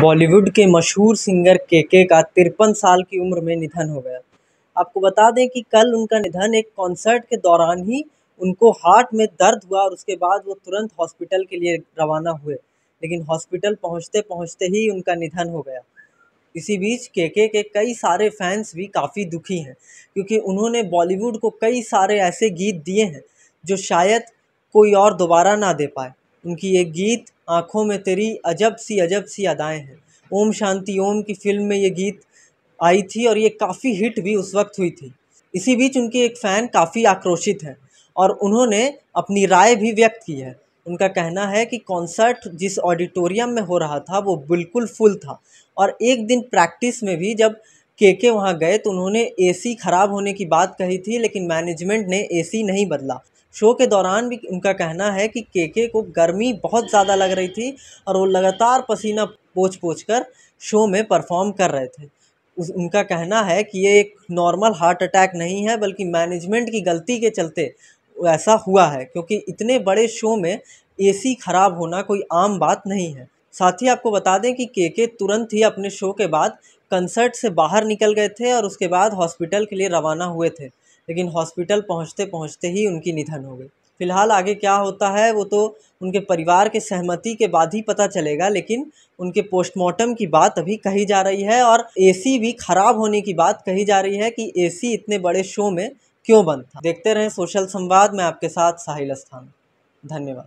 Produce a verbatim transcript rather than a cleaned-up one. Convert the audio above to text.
बॉलीवुड के मशहूर singer KK. का तिरपन साल की उम्र में निधन हो गया। आपको बता दें कि कल उनका निधन एक कॉन्सर्ट के दौरान ही उनको हार्ट में दर्द हुआ और उसके बाद वो तुरंत हॉस्पिटल के लिए रवाना हुए, लेकिन हॉस्पिटल पहुंचते पहुंचते ही उनका निधन हो गया। इसी बीच के.के. के कई सारे फैंस भी काफ़ी दुखी हैं, क्योंकि उन्होंने बॉलीवुड को कई सारे ऐसे गीत दिए हैं जो शायद कोई और दोबारा ना दे पाए। उनकी एक गीत आँखों में तेरी अजब सी अजब सी अदाएँ हैं, ओम शांति ओम की फ़िल्म में ये गीत आई थी और ये काफ़ी हिट भी उस वक्त हुई थी। इसी बीच उनके एक फ़ैन काफ़ी आक्रोशित हैं और उन्होंने अपनी राय भी व्यक्त की है। उनका कहना है कि कॉन्सर्ट जिस ऑडिटोरियम में हो रहा था वो बिल्कुल फुल था और एक दिन प्रैक्टिस में भी जब के.के. वहाँ गए तो उन्होंने एसी ख़राब होने की बात कही थी, लेकिन मैनेजमेंट ने एसी नहीं बदला। शो के दौरान भी उनका कहना है कि के.के. को गर्मी बहुत ज़्यादा लग रही थी और वो लगातार पसीना पोंछ पोंछ कर शो में परफॉर्म कर रहे थे। उनका कहना है कि ये एक नॉर्मल हार्ट अटैक नहीं है, बल्कि मैनेजमेंट की गलती के चलते ऐसा हुआ है, क्योंकि इतने बड़े शो में एसी ख़राब होना कोई आम बात नहीं है। साथ ही आपको बता दें कि के.के. तुरंत ही अपने शो के बाद कंसर्ट से बाहर निकल गए थे और उसके बाद हॉस्पिटल के लिए रवाना हुए थे, लेकिन हॉस्पिटल पहुंचते पहुंचते ही उनकी निधन हो गई। फ़िलहाल आगे क्या होता है वो तो उनके परिवार के सहमति के बाद ही पता चलेगा, लेकिन उनके पोस्टमार्टम की बात अभी कही जा रही है और एसी भी ख़राब होने की बात कही जा रही है कि एसी इतने बड़े शो में क्यों बंद था। देखते रहें सोशल संवाद में, आपके साथ साहिल अस्थान। धन्यवाद।